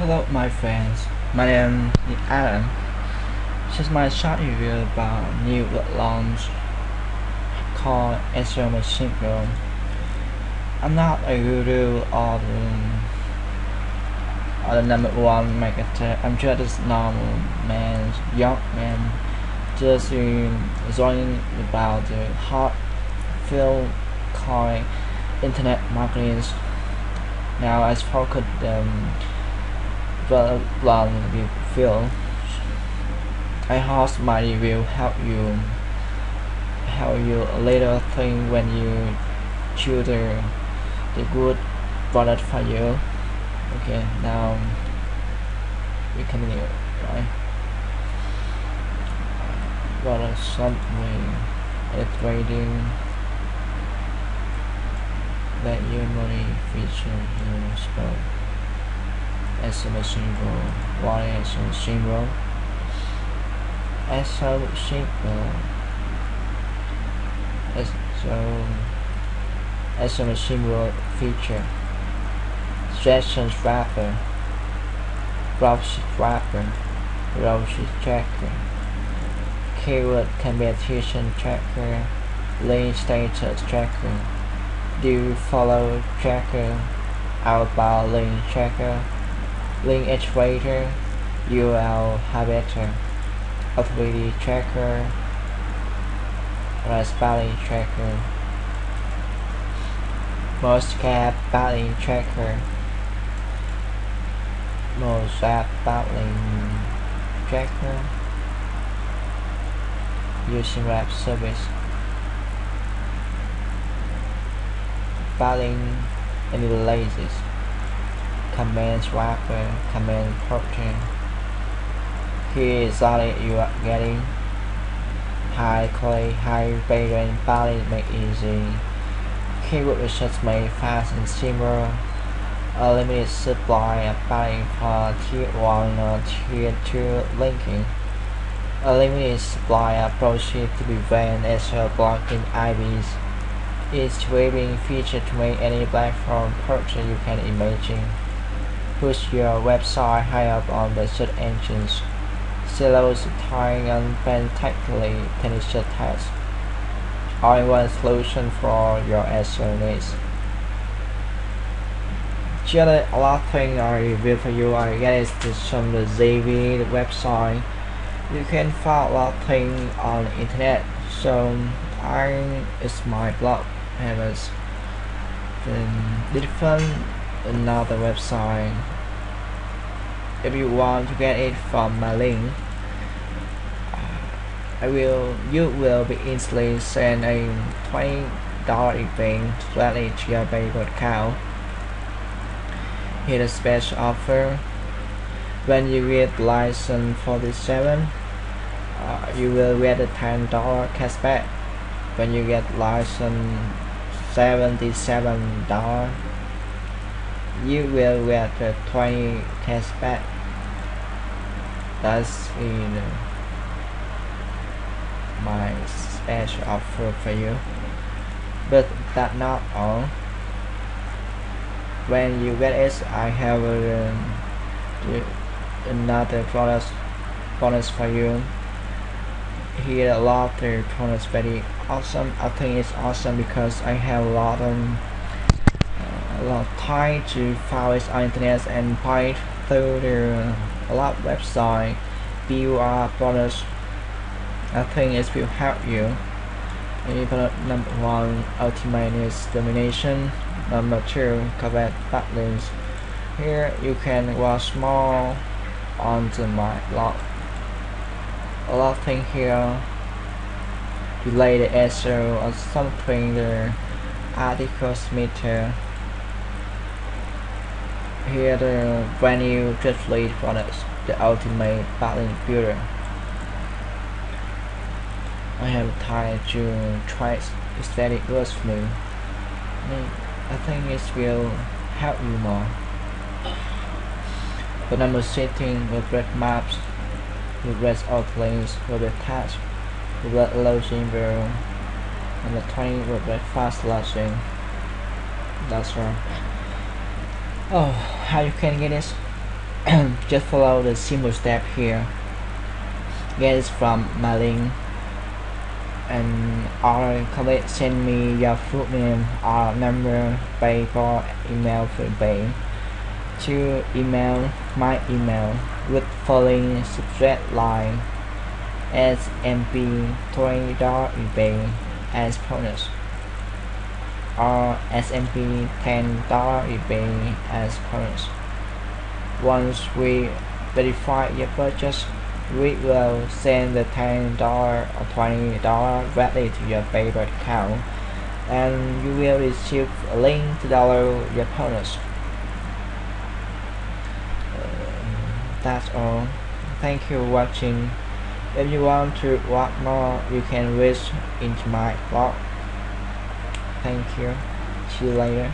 Hello my friends, my name is Aaron. This is my short review about new web launch called SEO Machine Pro. I'm not a guru or the number one marketer. I'm just a normal man, young man, just learning about the hot field called internet marketing. Now I focus blog review. I hope my review help you later think when you choose the good product for you. Okay, now we continue, right? Got something trading that usually feature in spell as a single variation symbol. As a symbol, as a symbol feature, session wrapper, browser wrapper, browser checker, keyword competition tracker, link status tracker, do follow tracker, outbound link tracker, link iterator, URL habiter, authority tracker, raspberry tracker, Mozscape backlink tracker, using web service, backlink analysis, command wrapper, command protein. Here is all you are getting. High quality, high variant backlink make easy. Keyword research made fast and simple. A limited supply of backlink for tier 1 or tier 2 linking. A limited supply of proceed to prevent SEO blocking IPs. It's waiving feature to make any platform purchase you can imagine. Push your website high up on the search engines. Silos tying and fantastically finished tests. All-in-one solution for your SEO needs. Just a lot of things I review for you. I guess it's from the ZV the website. You can find a lot of things on the internet. So it's my blog. I was different another website. If you want to get it from my link, you will be instantly sent a $20 event directly to your bank account. Here's a special offer. When you get license 47, you will get a $10 cashback. When you get license 77, you will get the 20 cashback. That's in my special offer for you. But that's not all. When you get it, I have another bonus for you. Here a lot of the products very awesome. I think it's awesome because I have a lot of time to follow it on internet and find through the a lot of website BUR products. I think it will help you. Number 1 ultimate is domination. Number 2 covered backlinks. Here you can watch more on the my blog. A lot of things here related the SEO or something, the articles meter. Here the brand new translate products, the ultimate backlink builder. I have time to try static words for me. I think it will help you more. The number 16 with red maps, the rest of links will be attached, the red low symbol, and the 20 will be fast launching. That's right. Oh, how you can get this? just follow the simple step here. Get it from my link, and or click send me your full name or number, PayPal, email for pay. To email my email with following straight line SMP $20 eBay as bonus, or SMP $10 eBay as bonus. Once we verify your purchase, we will send the $10 or $20 directly to your PayPal account, and you will receive a link to download your bonus. That's all. Thank you for watching. If you want to watch more, you can reach into my blog. Thank you. See you later.